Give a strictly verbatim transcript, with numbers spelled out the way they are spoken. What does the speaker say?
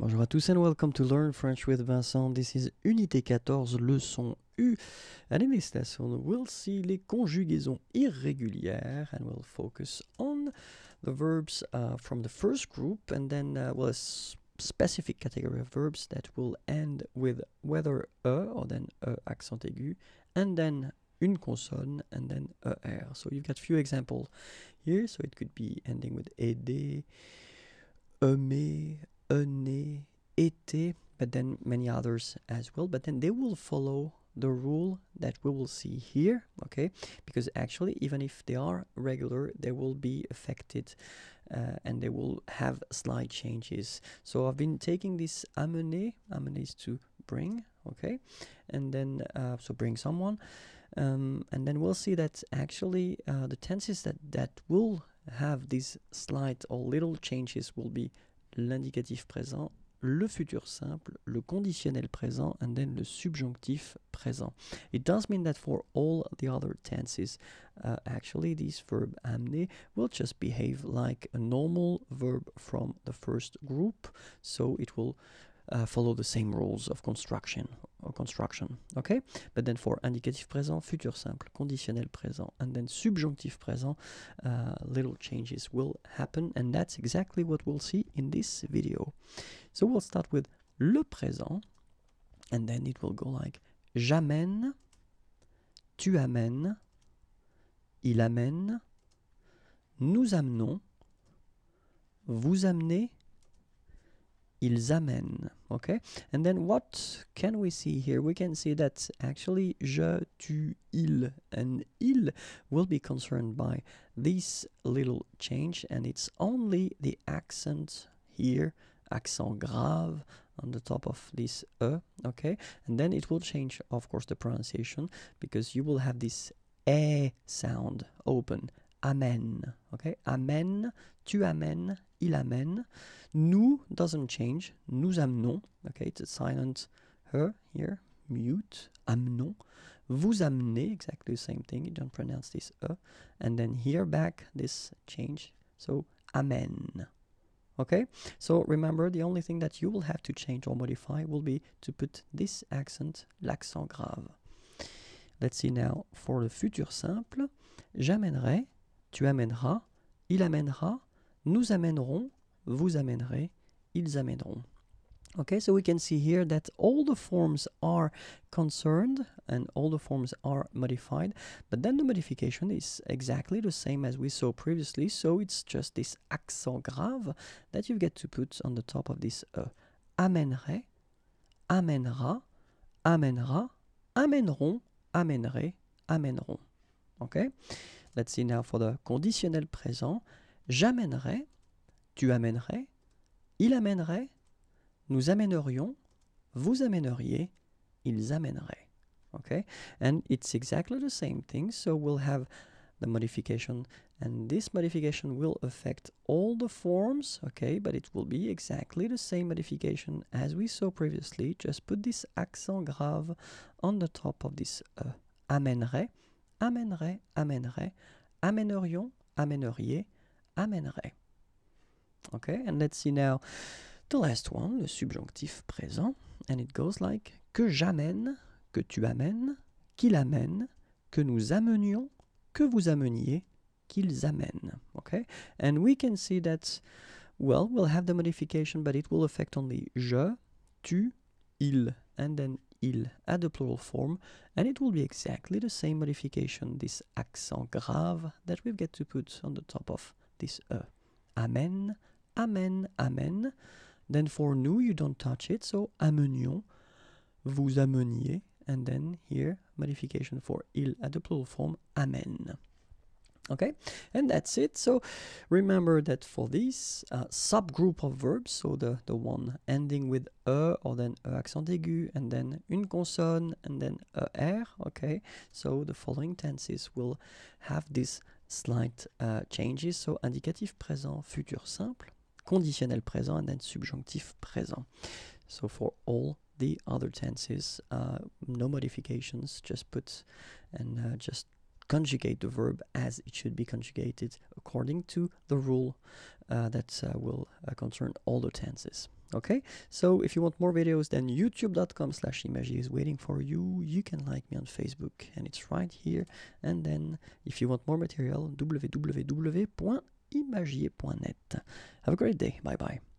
Bonjour à tous and welcome to Learn French with Vincent. This is Unité quatorze, Leçon U. And in this lesson, we'll see les conjugaisons irrégulières and we'll focus on the verbs uh, from the first group and then, uh, well, a specific category of verbs that will end with whether E, or then E accent aigu, and then une consonne, and then E R. So you've got few examples here, so it could be ending with aider, aimer, aîné, été, but then many others as well. But then they will follow the rule that we will see here, okay? Because actually, even if they are regular, they will be affected uh, and they will have slight changes. So I've been taking this amener, amener is to bring, okay? And then, uh, so bring someone. Um, and then we'll see that actually uh, the tenses that, that will have these slight or little changes will be l'indicatif présent, le futur simple, le conditionnel présent, and then le subjonctif présent. It does mean that for all the other tenses, uh, actually this verb amener will just behave like a normal verb from the first group, so it will uh, follow the same rules of construction, or construction, okay? But then for indicatif présent, futur simple, conditionnel présent, and then subjonctif présent, uh, little changes will happen, and that's exactly what we'll see in this video. So we'll start with le présent, and then it will go like j'amène, tu amènes, il amène, nous amenons, vous amenez, ils amènent, okay? And then what can we see here? We can see that actually je, tu, il, and il will be concerned by this little change, and it's only the accent here, accent grave, on the top of this E, okay? And then it will change, of course, the pronunciation, because you will have this E sound open, amène, okay? Amène, tu amènes, il amène. Nous doesn't change. Nous amenons. Okay, it's a silent her here. Mute. Amenons. Vous amenez. Exactly the same thing. You don't pronounce this E. And then here back this change. So amène. Okay? So remember, the only thing that you will have to change or modify will be to put this accent, l'accent grave. Let's see now for the futur simple. J'amènerai. Tu amèneras. Il amènera. Nous amènerons, vous amènerez, ils amèneront. Okay, so we can see here that all the forms are concerned and all the forms are modified, but then the modification is exactly the same as we saw previously, so it's just this accent grave that you get to put on the top of this E. Amènerai, amènera, amènera, amèneront, amènerai, amèneront. Okay, let's see now for the conditionnel présent. J'amènerai, tu amènerais, il amènerait, nous amènerions, vous amèneriez, ils amèneraient. Okay? And it's exactly the same thing, so we'll have the modification, and this modification will affect all the forms, okay? But it will be exactly the same modification as we saw previously. Just put this accent grave on the top of this E. Amènerait, amènerait, amènerait, amènerions, amèneriez, amènerait. Okay, and let's see now the last one, le subjonctif présent, and it goes like que j'amène, que tu amènes, qu'il amène, que nous amenions, que vous ameniez, qu'ils amènent. Okay, and we can see that, well, we'll have the modification, but it will affect only je, tu, il, and then il at the plural form, and it will be exactly the same modification, this accent grave that we get to put on the top of this E. Amen, amen, amen. Then for nous, you don't touch it, so amenions, vous ameniez, and then here, modification for il at the plural form, amen. Okay, and that's it. So remember that for this uh, subgroup of verbs, so the, the one ending with E, or then E accent aigu, and then une consonne, and then E R, okay, so the following tenses will have this slight uh, changes, so indicatif présent, futur simple, conditionnel présent, and then subjonctif présent. So for all the other tenses, uh, no modifications, just put and uh, just conjugate the verb as it should be conjugated according to the rule uh, that uh, will uh, concern all the tenses. Okay, so if you want more videos, then youtube dot com slash imagi is waiting for you. You can like me on Facebook, and it's right here. And then if you want more material, w w w dot imagier dot net. Have a great day. Bye bye.